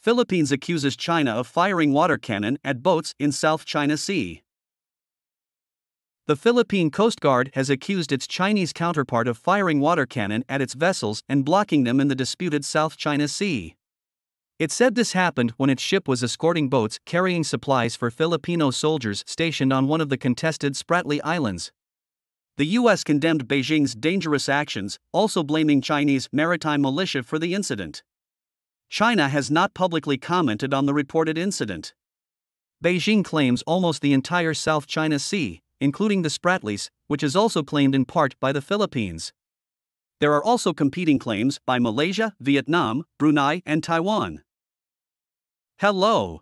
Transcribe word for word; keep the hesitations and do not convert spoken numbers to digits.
Philippines accuses China of firing water cannon at boats in South China Sea. The Philippine Coast Guard has accused its Chinese counterpart of firing water cannon at its vessels and blocking them in the disputed South China Sea. It said this happened when its ship was escorting boats carrying supplies for Filipino soldiers stationed on one of the contested Spratly Islands. The U S condemned Beijing's dangerous actions, also blaming Chinese maritime militia for the incident. China has not publicly commented on the reported incident. Beijing claims almost the entire South China Sea, including the Spratlys, which is also claimed in part by the Philippines. There are also competing claims by Malaysia, Vietnam, Brunei, and Taiwan. Hello.